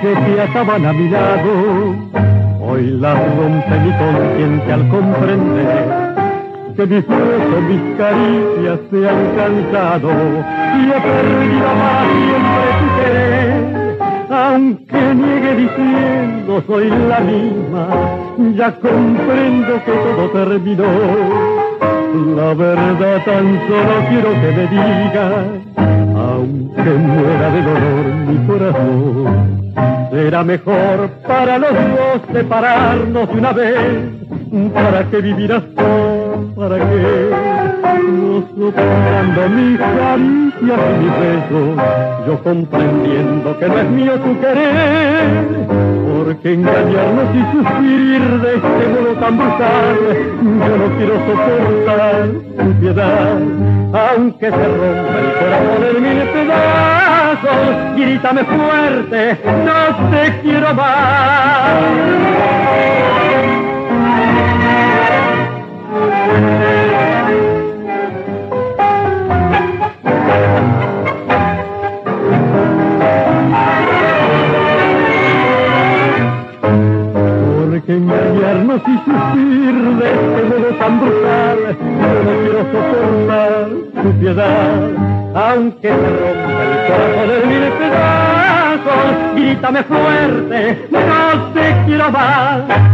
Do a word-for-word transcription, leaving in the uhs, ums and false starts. Que si ataban a mi lado, hoy las rompe mi conciencia al comprender que mis besos, mis caricias se han cansado y he perdido más siempre tu querer. Aunque niegue diciendo soy la misma, ya comprendo que todo terminó. La verdad tan solo quiero que me digas, aunque muera de dolor mi corazón. Será mejor para los dos separarnos de una vez. ¿Para qué vivirás tú? ¿Para qué? No superando mis caricias y mis besos, yo comprendiendo que no es mío tu querer. Porque engañarnos y suspirir de este modo tan brutal, yo no quiero soportar tu piedad. Aunque se rompa el corazón en mil pedazos, grítame fuerte, no te quiero más. Porque engañarnos y sufrir de este modo tan brutal, yo no quiero soportar tu piedad. Aunque se rompa el corazón en mil pedazos, grítame fuerte, no te quiero más.